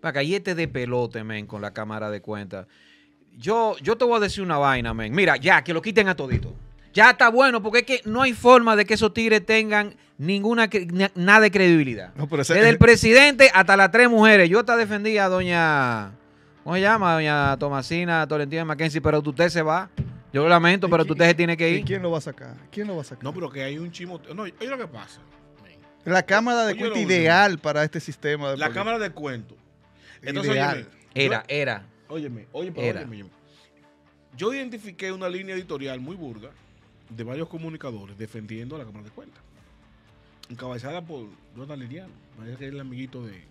Para ahí este de pelote, men, con la Cámara de Cuentas. Yo te voy a decir una vaina, men. Mira, ya, que lo quiten a todito. Ya está bueno, porque es que no hay forma de que esos tigres tengan nada de credibilidad. No, pero desde el presidente hasta las tres mujeres. Yo hasta defendí a doña... ¿Cómo se llama? Doña Tomasina Tolentino de Mackenzie, pero usted se va. Yo lo lamento, pero usted se tiene que ir. ¿Y quién lo va a sacar? ¿Quién lo va a sacar? No, pero que hay un chimo... No, oye lo que pasa. La Cámara de Cuentas ideal para este sistema. La Cámara de Cuentas. Entonces, óyeme, óyeme. Yo identifiqué una línea editorial muy burda de varios comunicadores defendiendo a la Cámara de Cuentas, encabezada por Jonathan Liliano, que es el amiguito de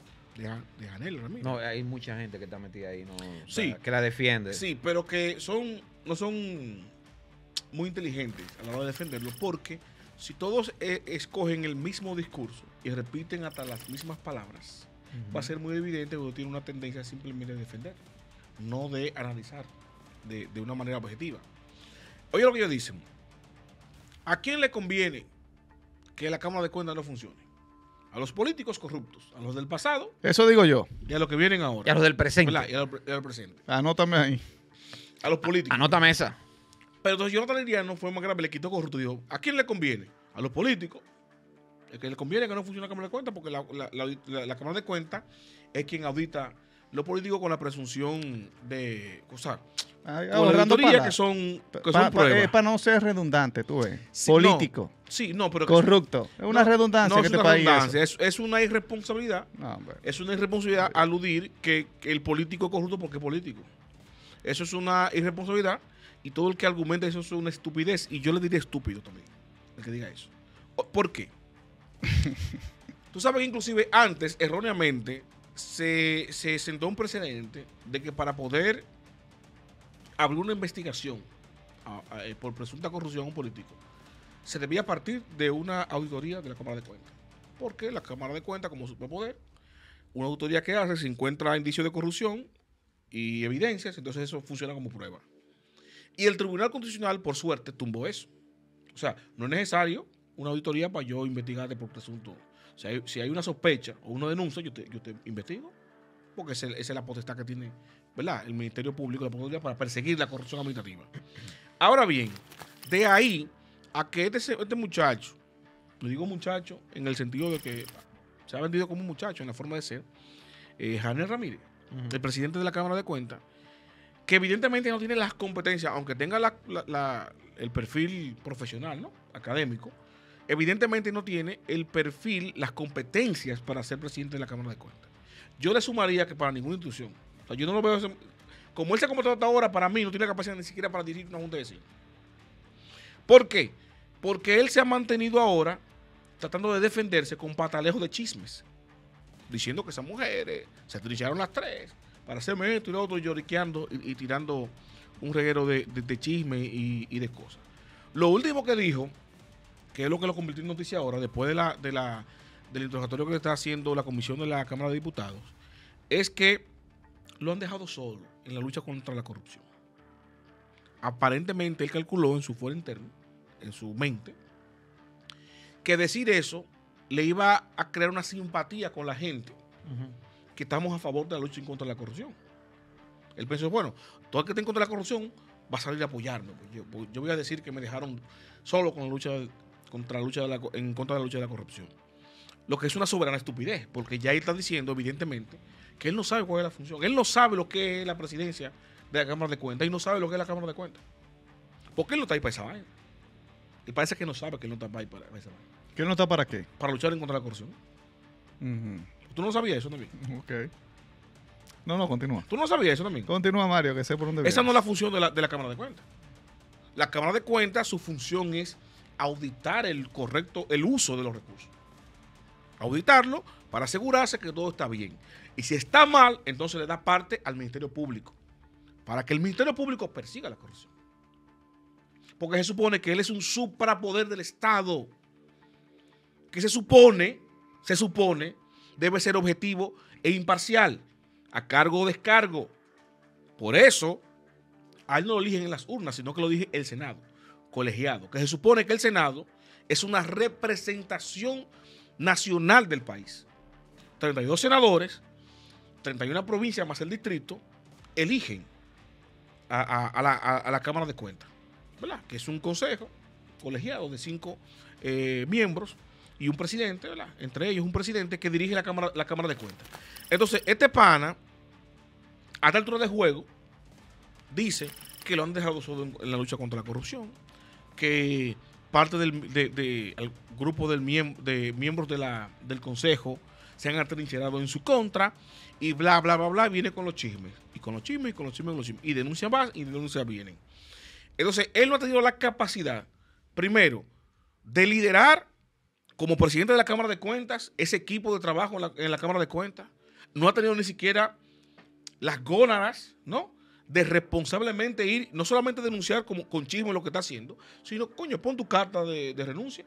Janel Ramírez. No, hay mucha gente que está metida ahí, ¿no? Sí, o sea, que la defiende. Sí, pero que no son muy inteligentes a la hora de defenderlo, porque si todos escogen el mismo discurso y repiten hasta las mismas palabras, va a ser muy evidente que uno tiene una tendencia simplemente de defender, no de analizar de una manera objetiva. Oye lo que ellos dicen. ¿A quién le conviene que la Cámara de Cuentas no funcione? A los políticos corruptos, a los del pasado. Eso digo yo. Y a los que vienen ahora. Y a los del presente. Y a los presente. Anótame ahí. A los políticos. Anótame esa. Pero entonces Jonathan Liriano fue más grave, le quitó corrupto y dijo, ¿a quién le conviene? A los políticos. El que le conviene que no funcione la Cámara de Cuentas, porque la Cámara de Cuentas es quien audita los políticos con la presunción de cosas. Ahorrando para pruebas. Para no ser redundante, tú ves. Sí, político. No, sí, no, pero... Corrupto. Es una redundancia. No, es una redundancia. Es una irresponsabilidad. No, es una irresponsabilidad aludir que el político es corrupto porque es político. Eso es una irresponsabilidad y todo el que argumente eso es una estupidez. Y yo le diré estúpido también, el que diga eso. ¿Por qué? Tú sabes que inclusive antes, erróneamente, se sentó un precedente de que para poder abrir una investigación por presunta corrupción a un político, se debía partir de una auditoría de la Cámara de Cuentas. Porque la Cámara de Cuentas, como superpoder, una auditoría que hace, se encuentra indicios de corrupción y evidencias, entonces eso funciona como prueba. Y el Tribunal Constitucional, por suerte, tumbó eso. O sea, no es necesario una auditoría para yo investigarte por presunto. Si hay una sospecha o una denuncia, yo te investigo. Porque esa es la potestad que tiene, ¿verdad?, el Ministerio Público, la potestad para perseguir la corrupción administrativa. Ahora bien, de ahí a que este muchacho, lo digo muchacho en el sentido de que se ha vendido como un muchacho en la forma de ser, Janel Ramírez, el presidente de la Cámara de Cuentas, que evidentemente no tiene las competencias, aunque tenga el perfil profesional, ¿no?, académico, evidentemente no tiene el perfil, las competencias para ser presidente de la Cámara de Cuentas. Yo le sumaría que para ninguna institución. O sea, yo no lo veo... Como él se ha comportado hasta ahora, para mí no tiene la capacidad ni siquiera para dirigir una junta de vecinos. ¿Por qué? Porque él se ha mantenido ahora tratando de defenderse con patalejos de chismes. Diciendo que esas mujeres se trincharon las tres para hacerme esto y lo otro, lloriqueando y tirando un reguero de chismes y de cosas. Lo último que dijo, que es lo que lo convirtió en noticia ahora, después del interrogatorio que le está haciendo la Comisión de la Cámara de Diputados, es que lo han dejado solo en la lucha contra la corrupción. Aparentemente él calculó en su fuero interno, en su mente, que decir eso le iba a crear una simpatía con la gente, que estamos a favor de la lucha contra la corrupción. Él pensó, bueno, todo el que esté en contra de la corrupción va a salir a apoyarme. Yo voy a decir que me dejaron solo con la lucha en contra de la lucha de la corrupción. Lo que es una soberana estupidez, porque ya él está diciendo, evidentemente, que él no sabe cuál es la función. Él no sabe lo que es la presidencia de la Cámara de Cuentas y no sabe lo que es la Cámara de Cuentas. ¿Por qué él no está ahí para esa vaina? Y parece que no sabe que él no está ahí para esa vaina. ¿Que él no está para qué? Para luchar en contra de la corrupción. ¿Tú no sabías eso también? Ok. No, continúa. ¿Tú no sabías eso también? Continúa, Mario, que sé por dónde viene. Esa no es la función de la Cámara de Cuentas. La Cámara de Cuentas, su función es auditar el uso de los recursos. Auditarlo para asegurarse que todo está bien. Y si está mal, entonces le da parte al Ministerio Público para que el Ministerio Público persiga la corrupción. Porque se supone que él es un suprapoder del Estado que se supone, debe ser objetivo e imparcial, a cargo o descargo. Por eso, a él no lo eligen en las urnas, sino que lo elige el Senado, colegiado, que se supone que el Senado es una representación nacional del país. 32 senadores 31 provincias más el distrito eligen a la Cámara de Cuentas, ¿verdad? Que es un consejo colegiado de 5 miembros y un presidente, ¿verdad? Entre ellos un presidente que dirige la Cámara de Cuentas. Entonces, este pana, a esta altura de juego, dice que lo han dejado solo en la lucha contra la corrupción, que parte del grupo de miembros del Consejo se han atrincherado en su contra y bla, bla, bla, bla, viene con los chismes. Y con los chismes, y con los chismes, y con los chismes. Y denuncian más, y denuncias vienen. Entonces, él no ha tenido la capacidad, primero, de liderar como presidente de la Cámara de Cuentas ese equipo de trabajo en la Cámara de Cuentas. No ha tenido ni siquiera las gónadas, ¿no?, de responsablemente ir, no solamente denunciar como con chisme lo que está haciendo, sino, coño, pon tu carta de renuncia.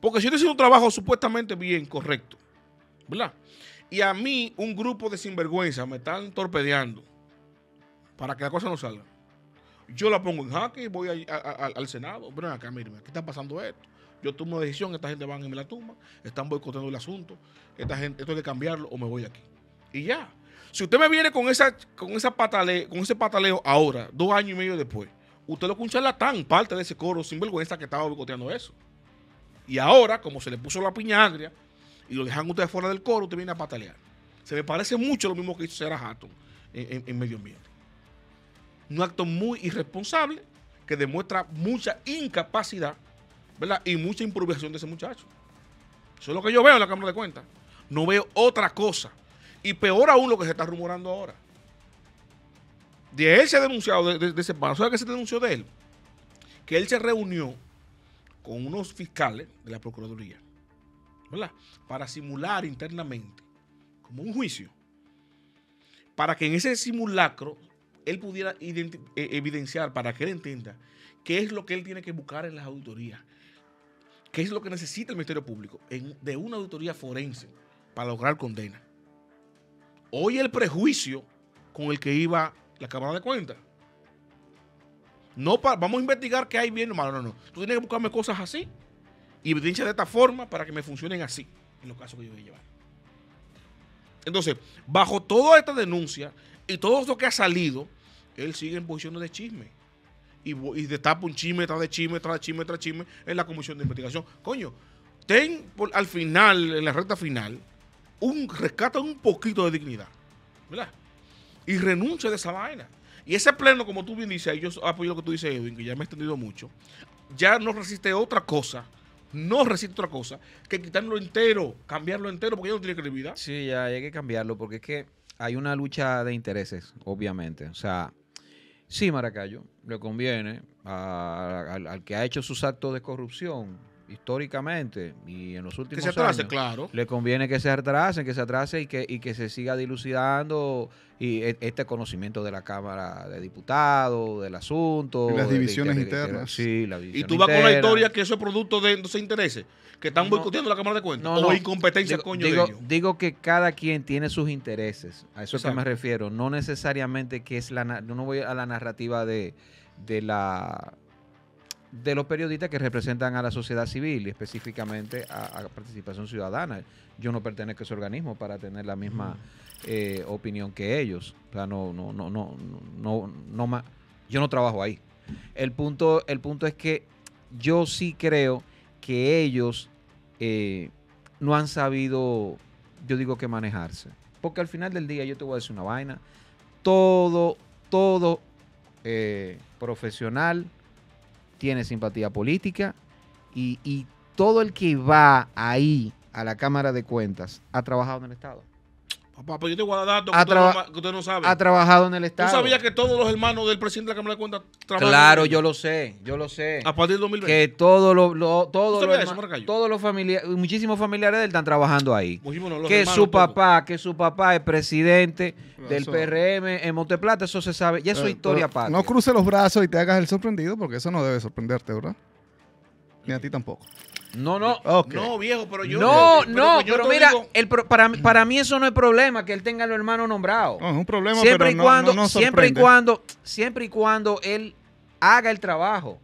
Porque si yo te hice un trabajo supuestamente bien, correcto, ¿verdad? Y a mí un grupo de sinvergüenza me están torpedeando para que la cosa no salga. Yo la pongo en jaque y voy al Senado. Bueno, acá, miren, ¿qué está pasando esto? Yo tomo una decisión, esta gente van y me la tumba, están boicoteando el asunto, esta gente, esto hay que cambiarlo o me voy de aquí. Y ya. Si usted me viene con ese pataleo ahora, 2 años y medio después, usted lo que un charlatán, parte de ese coro sinvergüenza que estaba boicoteando eso. Y ahora, como se le puso la piña agria y lo dejan ustedes fuera del coro, usted viene a patalear. Se me parece mucho lo mismo que hizo Sarah Hatton en medio ambiente. Un acto muy irresponsable que demuestra mucha incapacidad, ¿verdad?, y mucha improvisación de ese muchacho. Eso es lo que yo veo en la Cámara de Cuentas. No veo otra cosa. Y peor aún lo que se está rumorando ahora. De él se ha denunciado, de ese paro. ¿Sabe qué se denunció de él? Que él se reunió con unos fiscales de la Procuraduría, ¿verdad?, para simular internamente como un juicio. Para que en ese simulacro él pudiera evidenciar, para que él entienda qué es lo que él tiene que buscar en las auditorías. Qué es lo que necesita el Ministerio Público de una auditoría forense para lograr condena. Hoy el prejuicio con el que iba la Cámara de Cuentas. No, vamos a investigar qué hay bien o malo, no. Tú tienes que buscarme cosas así y evidencia de esta forma para que me funcionen así en los casos que yo voy a llevar. Entonces, bajo toda esta denuncia y todo lo que ha salido, él sigue en posiciones de chisme y destapa un chisme tras de chisme, tras de chisme, tras de chisme en la comisión de investigación. Coño, ten al final, en la recta final, rescata un poquito de dignidad, ¿verdad? Y renuncia de esa vaina. Y ese pleno, como tú bien dices, y yo apoyo lo que tú dices, Edwin, que ya me he extendido mucho, ya no resiste otra cosa, que quitarlo entero, cambiarlo entero, porque ya no tiene credibilidad. Sí, ya hay que cambiarlo, porque es que hay una lucha de intereses, obviamente. O sea, sí, Maracayo, le conviene al que ha hecho sus actos de corrupción históricamente y en los últimos años, claro, le conviene que se atrasen, y que se siga dilucidando y este conocimiento de la Cámara de Diputados, del asunto. Y las divisiones internas. Sí, las divisiones. Y tú vas con la historia que eso es producto de esos intereses, que están boicoteando la Cámara de Cuentas, o incompetencia, coño, de ellos. Digo que cada quien tiene sus intereses, a eso es que me refiero, no necesariamente que es yo no voy a la narrativa de los periodistas que representan a la sociedad civil y específicamente a participación ciudadana. Yo no pertenezco a ese organismo para tener la misma opinión que ellos. O sea, yo no trabajo ahí. El punto es que yo sí creo que ellos no han sabido, yo digo que manejarse. Porque al final del día, yo te voy a decir una vaina, todo profesional tiene simpatía política y todo el que va ahí a la Cámara de Cuentas ha trabajado en el Estado. Papá, pues yo te voy a dar datos que usted no sabe. Ha trabajado en el Estado. ¿Tú sabías que todos los hermanos del presidente de la Cámara de Cuentas trabajan? Claro, yo lo sé. A partir del 2020. Que todos los familiares, muchísimos familiares de él están trabajando ahí. Muchísimos, que hermanos, su papá es presidente del PRM en Monteplata, eso se sabe, y eso es historia aparte. No cruce los brazos y te hagas el sorprendido, porque eso no debe sorprenderte, ¿verdad? Ni a ti tampoco. No. Okay. No, viejo, pero yo... Pero mira, digo... para mí eso no es problema, que él tenga a los hermanos nombrados. No, es un problema, siempre pero y cuando, no siempre y cuando él haga el trabajo.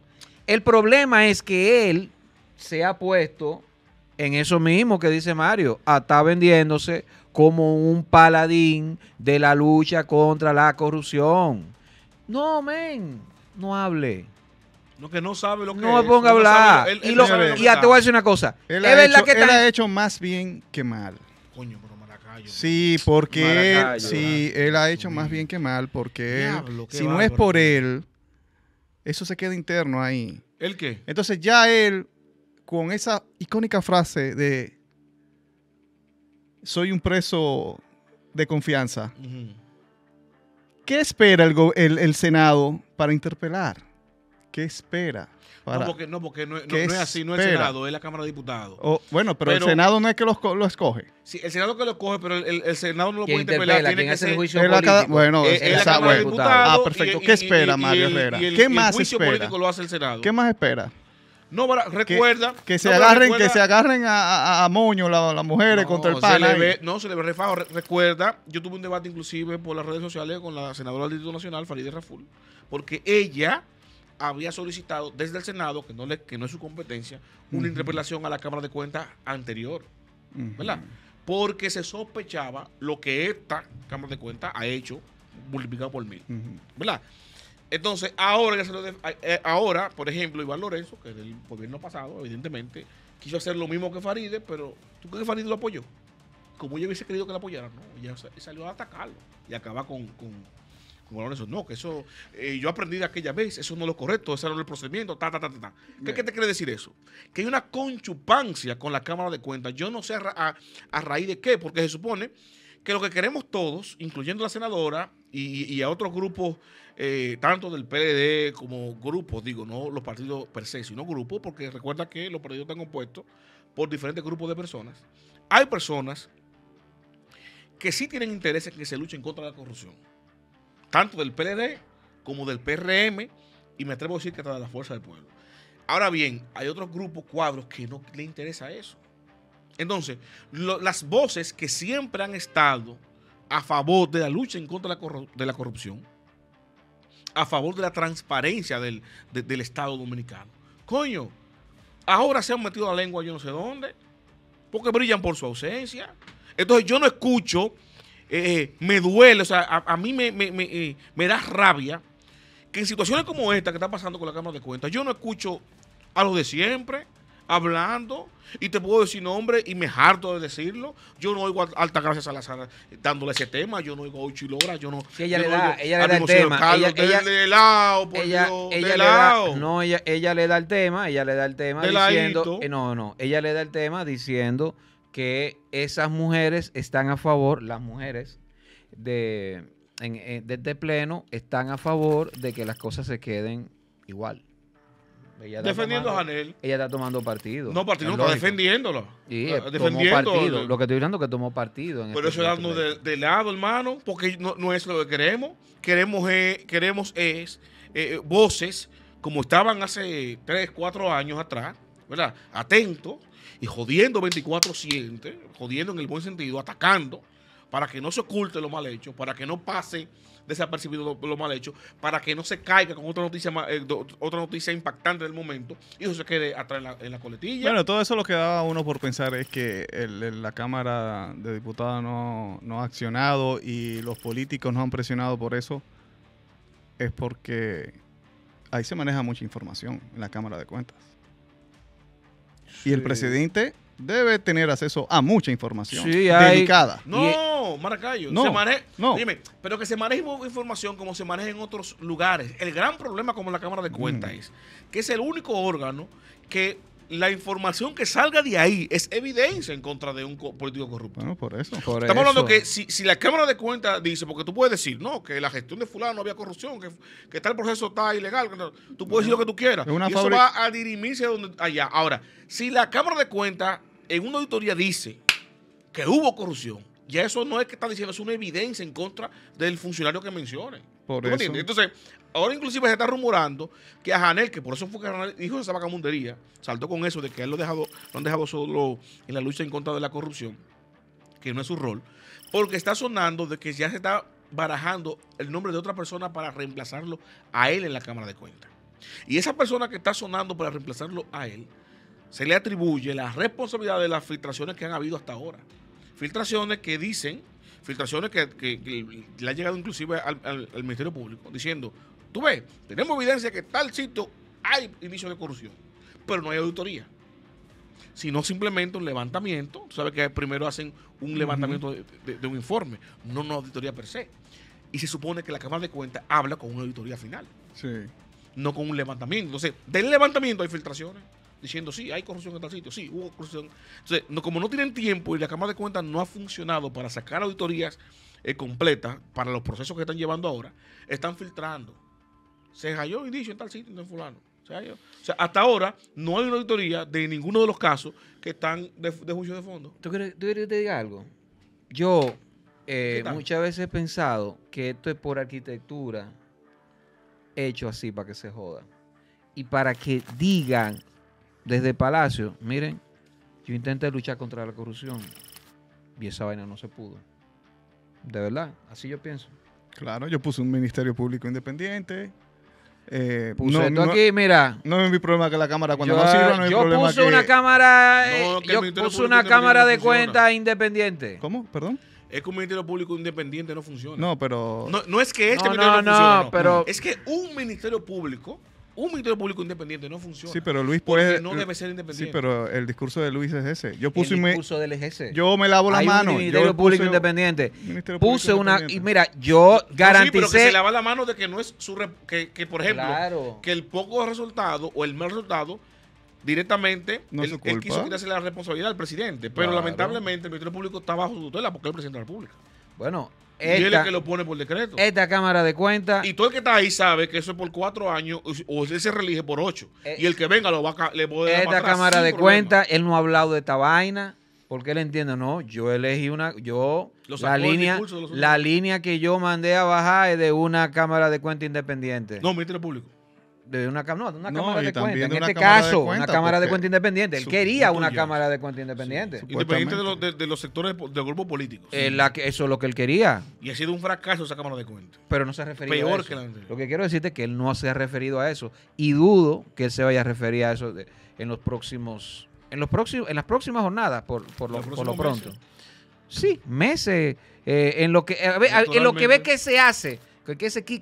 El problema es que él se ha puesto en eso mismo que dice Mario, está vendiéndose como un paladín de la lucha contra la corrupción. No, men, no hable. No, que no sabe lo que no es. No ponga a hablar. Y te voy a decir una cosa. Él es verdad que él ha hecho más bien que mal. Coño, pero Maracayo. Sí, porque Maracayo, sí, él ha hecho más bien que mal, porque diablo, si no es por él, eso se queda interno ahí. ¿El qué? Entonces ya él, con esa icónica frase de soy un preso de confianza, ¿qué espera el Senado para interpelar? ¿Qué espera? No, porque no es así, no es el Senado, es la Cámara de Diputados. Oh, bueno, pero el Senado no es que lo escoge. Sí, el Senado que lo escoge, pero el Senado no lo puede interpelar. Tiene que ser el juicio político. Bueno, ah, perfecto. ¿Qué espera Mario Herrera? ¿Qué más espera? El juicio político lo hace el Senado. ¿Qué más espera? No, recuerda que se agarren a moño las mujeres contra el pana. No, se le ve refajo. Recuerda, yo tuve un debate inclusive por las redes sociales con la senadora del Distrito Nacional, Faride Raful, porque ella había solicitado desde el Senado, que no es su competencia, una interpelación a la Cámara de Cuentas anterior, ¿verdad? Porque se sospechaba lo que esta Cámara de Cuentas ha hecho multiplicado por 1000, ¿verdad? Entonces, ahora, por ejemplo, Iván Lorenzo, que del gobierno pasado, evidentemente, quiso hacer lo mismo que Faride, pero ¿tú crees que Faride lo apoyó? Como ella hubiese querido que la apoyara, ¿no? Ella salió a atacarlo y acaba con Lorenzo. No, que eso, yo aprendí de aquella vez, eso no es lo correcto, ese no es el procedimiento, ta. ¿Qué te quiere decir eso? Que hay una conchupancia con la Cámara de Cuentas. Yo no sé a raíz de qué, porque se supone que lo que queremos todos, incluyendo la senadora y a otros grupos, tanto del PLD como grupos, digo, no los partidos per se, sino grupos, porque recuerda que los partidos están compuestos por diferentes grupos de personas. Hay personas que sí tienen intereses que se luchen contra la corrupción, tanto del PLD como del PRM, y me atrevo a decir que hasta de la Fuerza del Pueblo. Ahora bien, hay otros grupos, cuadros, que no le interesa eso. Entonces, las voces que siempre han estado a favor de la lucha en contra de la corrupción, a favor de la transparencia del Estado dominicano, coño, ahora se han metido la lengua yo no sé dónde, porque brillan por su ausencia. Entonces yo no escucho, me duele, o sea, a mí me da rabia que en situaciones como esta que está pasando con la Cámara de Cuentas, yo no escucho a los de siempre hablando, y te puedo decir nombre y me harto de decirlo. Yo no oigo a Altagracia Salazar dándole ese tema, yo no oigo a Ochilora, yo no. Sí, ella le da el tema. Ella le da el tema diciendo que esas mujeres están a favor, las mujeres desde pleno están a favor de que las cosas se queden igual. Defendiendo a Janel. Ella está tomando partido. No, partido, está defendiéndolo. Sí, defendiendo partido. Lo que estoy hablando es que tomó partido. Pero eso dando de lado, hermano, porque no es lo que queremos. Queremos voces como estaban hace 3 o 4 años atrás, ¿verdad? Atentos y jodiendo 24/7, jodiendo en el buen sentido, atacando, para que no se oculte lo mal hecho, para que no pase desapercibido lo mal hecho, para que no se caiga con otra noticia impactante del momento y eso se quede atrás en la coletilla. Bueno, todo eso lo que daba uno por pensar es que la Cámara de Diputados no ha accionado y los políticos no han presionado por eso, es porque ahí se maneja mucha información en la Cámara de Cuentas. Sí. Y el presidente debe tener acceso a mucha información delicada. No, Maracayo, dime, pero que se maneje información como se maneja en otros lugares. El gran problema como la Cámara de Cuentas es que es el único órgano que la información que salga de ahí es evidencia en contra de un político corrupto. Bueno, por eso. Estamos hablando que si la Cámara de Cuentas dice, porque tú puedes decir, no, que la gestión de fulano no había corrupción, que tal proceso está ilegal, tú puedes decir lo que tú quieras. Y eso va a dirimirse allá. Ahora, si la Cámara de Cuentas en una auditoría dice que hubo corrupción, ya eso no es que está diciendo, es una evidencia en contra del funcionario que mencionen. Por eso. Entonces, ahora inclusive se está rumorando que a Janel, que por eso fue que Janel dijo esa vagabundería, saltó con eso de que lo han dejado solo en la lucha en contra de la corrupción, que no es su rol, porque está sonando de que ya se está barajando el nombre de otra persona para reemplazarlo a él en la Cámara de Cuentas. Y esa persona que está sonando para reemplazarlo a él se le atribuye la responsabilidad de las filtraciones que han habido hasta ahora. Filtraciones que dicen, filtraciones que le ha llegado inclusive al Ministerio Público, diciendo, tú ves, tenemos evidencia que tal sitio hay inicio de corrupción, pero no hay auditoría, sino simplemente un levantamiento. Tú sabes que primero hacen un levantamiento de un informe, no una auditoría per se. Y se supone que la Cámara de Cuentas habla con una auditoría final, sí, no con un levantamiento. Entonces, del levantamiento hay filtraciones diciendo, sí, hay corrupción en tal sitio, sí, hubo corrupción. Entonces, no, como no tienen tiempo y la Cámara de Cuentas no ha funcionado para sacar auditorías completas para los procesos que están llevando ahora, están filtrando. Se halló indicio en tal sitio, en fulano. Se halló. O sea, hasta ahora no hay una auditoría de ninguno de los casos que están de juicio de fondo. ¿Tú quieres que te diga algo? Yo muchas veces he pensado que esto es por arquitectura hecho así para que se joda. Y para que digan desde Palacio, miren, yo intenté luchar contra la corrupción y esa vaina no se pudo. De verdad, así yo pienso. Claro, yo puse un Ministerio Público independiente. Mira. No es mi problema que la cámara cuando yo, no sirva, no es mi problema que... Yo puse una cámara de cuentas independiente. ¿Cómo? Perdón. Es que un Ministerio Público independiente no funciona. No, pero... No es que este ministerio no funcione. Es que un Ministerio Público independiente no funciona. Sí, pero Luis puede... No debe ser independiente. Sí, pero el discurso de Luis es ese. Yo me lavo la mano. Hay un Ministerio Público independiente. Y mira, yo garanticé... Sí, pero que se lava la mano de que no es su... Que por ejemplo, claro, que el poco resultado o el mal resultado... Directamente, no él quiso quitarse la responsabilidad al presidente, pero claro, lamentablemente el Ministerio Público está bajo su tutela porque es el presidente de la República. Bueno, y él es que lo pone por decreto. Esta Cámara de Cuentas. Y todo el que está ahí sabe que eso es por 4 años o él se reelige por 8. Y el que venga lo va a, le puede dar para atrás. Esta Cámara de Cuentas, él no ha hablado de esta vaina porque él entiende, no, yo elegí una. La línea que yo mandé a bajar es de una Cámara de Cuentas independiente. No, Ministerio Público. De una cámara de cuentas independiente. Él quería una cámara de cuentas independiente. Sí, independiente de los sectores del grupo político. Eso es lo que él quería. Y ha sido un fracaso esa cámara de cuentas. Pero no se ha referido a eso. Peor que la anterior. Lo que quiero decirte es que él no se ha referido a eso. Y dudo que él se vaya a referir a eso en las próximas jornadas, por lo pronto. Meses. Sí, meses. En lo que ve que se hace.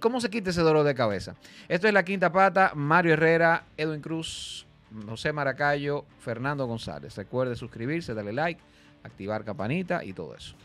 ¿Cómo se quita ese dolor de cabeza? Esto es La Quinta Pata. Mario Herrera, Edwin Cruz, José Maracayo, Fernando González. Recuerde suscribirse, darle like, activar campanita y todo eso.